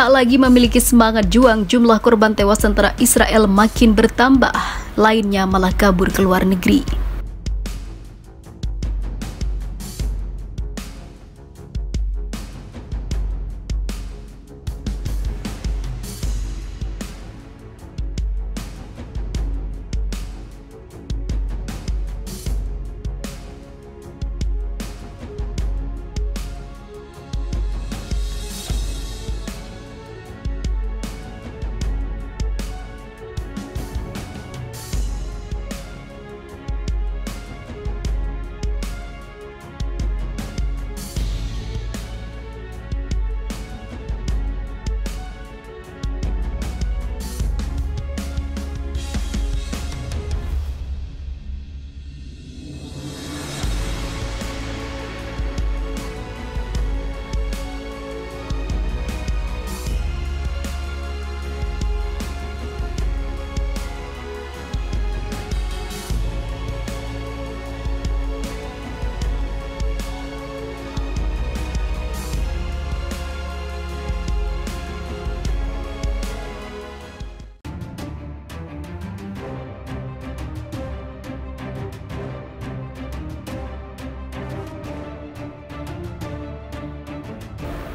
tak lagi memiliki semangat juang, jumlah korban tewas tentara Israel makin bertambah, lainnya malah kabur ke luar negeri.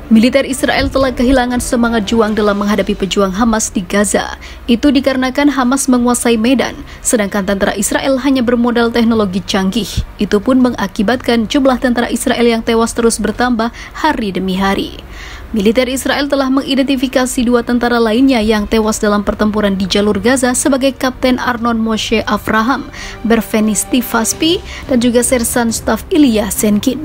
Militer Israel telah kehilangan semangat juang dalam menghadapi pejuang Hamas di Gaza. Itu dikarenakan Hamas menguasai medan, sedangkan tentara Israel hanya bermodal teknologi canggih. Itu pun mengakibatkan jumlah tentara Israel yang tewas terus bertambah hari demi hari. Militer Israel telah mengidentifikasi dua tentara lainnya yang tewas dalam pertempuran di jalur Gaza sebagai Kapten Arnon Moshe Avraham, Bervenis Tivaspie, dan juga Sersan Staf Ilya Zhenkin.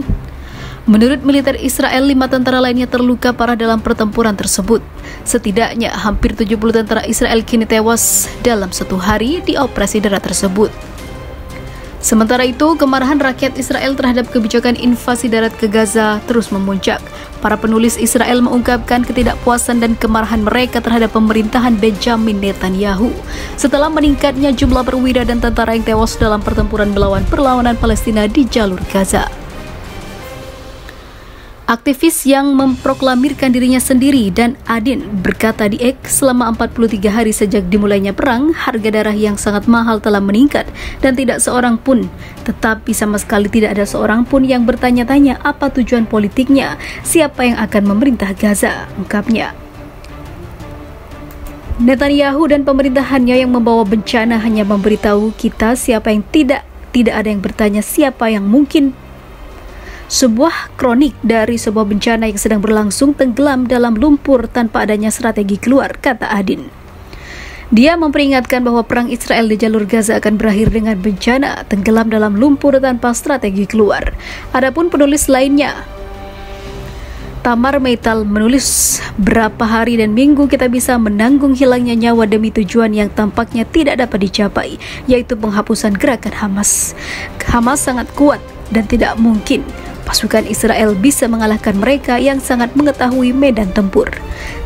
Menurut militer Israel, 5 tentara lainnya terluka parah dalam pertempuran tersebut. Setidaknya hampir 70 tentara Israel kini tewas dalam 1 hari di operasi darat tersebut. Sementara itu, kemarahan rakyat Israel terhadap kebijakan invasi darat ke Gaza terus memuncak. Para penulis Israel mengungkapkan ketidakpuasan dan kemarahan mereka terhadap pemerintahan Benjamin Netanyahu setelah meningkatnya jumlah perwira dan tentara yang tewas dalam pertempuran melawan perlawanan Palestina di jalur Gaza. Aktivis yang memproklamirkan dirinya sendiri dan Adin berkata di X, selama 43 hari sejak dimulainya perang, harga darah yang sangat mahal telah meningkat dan tidak seorang pun, tetapi sama sekali tidak ada seorang pun yang bertanya-tanya apa tujuan politiknya, siapa yang akan memerintah Gaza, ungkapnya. Netanyahu dan pemerintahannya yang membawa bencana hanya memberitahu kita siapa yang tidak ada yang bertanya siapa yang mungkin. Sebuah kronik dari sebuah bencana yang sedang berlangsung tenggelam dalam lumpur tanpa adanya strategi keluar, kata Adin. Dia memperingatkan bahwa perang Israel di jalur Gaza akan berakhir dengan bencana, tenggelam dalam lumpur tanpa strategi keluar. Adapun penulis lainnya, Tamar Meital menulis, berapa hari dan minggu kita bisa menanggung hilangnya nyawa demi tujuan yang tampaknya tidak dapat dicapai, yaitu penghapusan gerakan Hamas. Hamas sangat kuat dan tidak mungkin pasukan Israel bisa mengalahkan mereka yang sangat mengetahui medan tempur.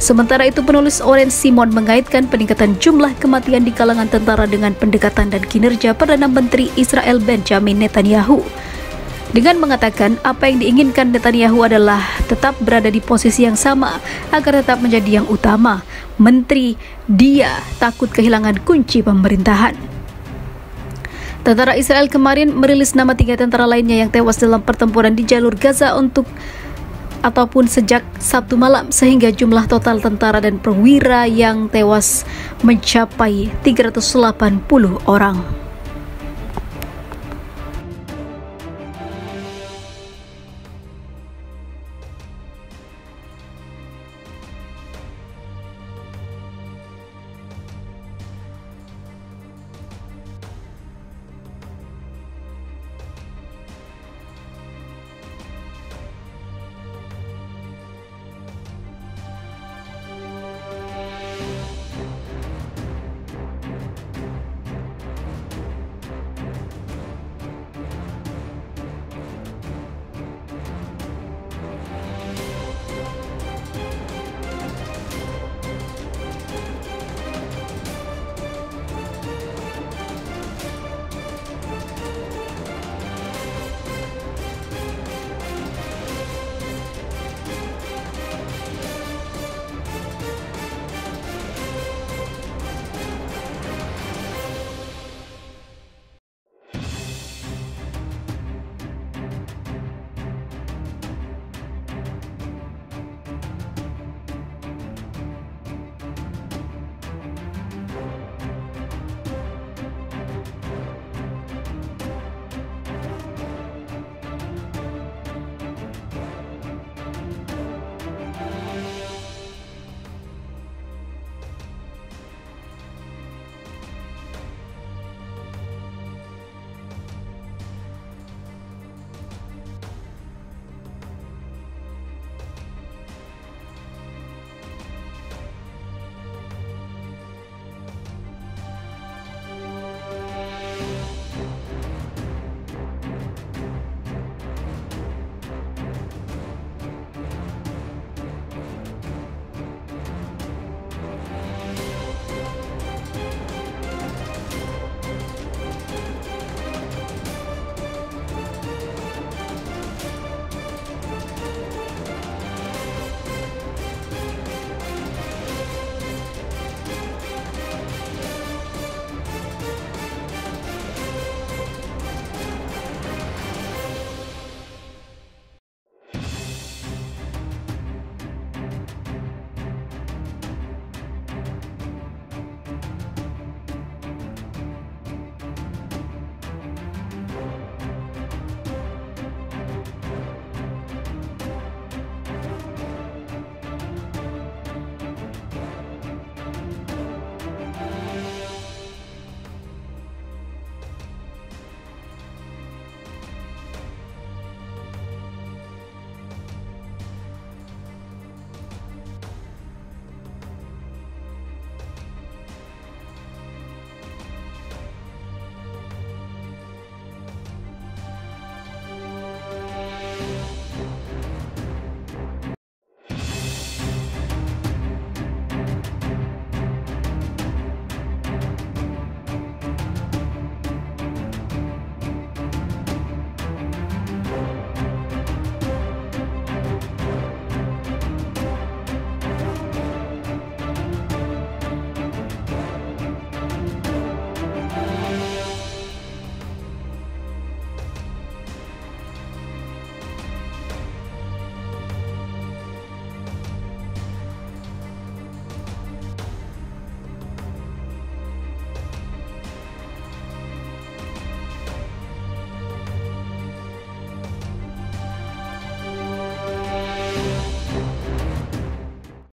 Sementara itu, penulis Oren Simon mengaitkan peningkatan jumlah kematian di kalangan tentara dengan pendekatan dan kinerja Perdana Menteri Israel Benjamin Netanyahu. Dengan mengatakan apa yang diinginkan Netanyahu adalah tetap berada di posisi yang sama agar tetap menjadi yang utama. Menteri, dia takut kehilangan kunci pemerintahan. Tentara Israel kemarin merilis nama 3 tentara lainnya yang tewas dalam pertempuran di jalur Gaza ataupun sejak Sabtu malam, sehingga jumlah total tentara dan perwira yang tewas mencapai 380 orang.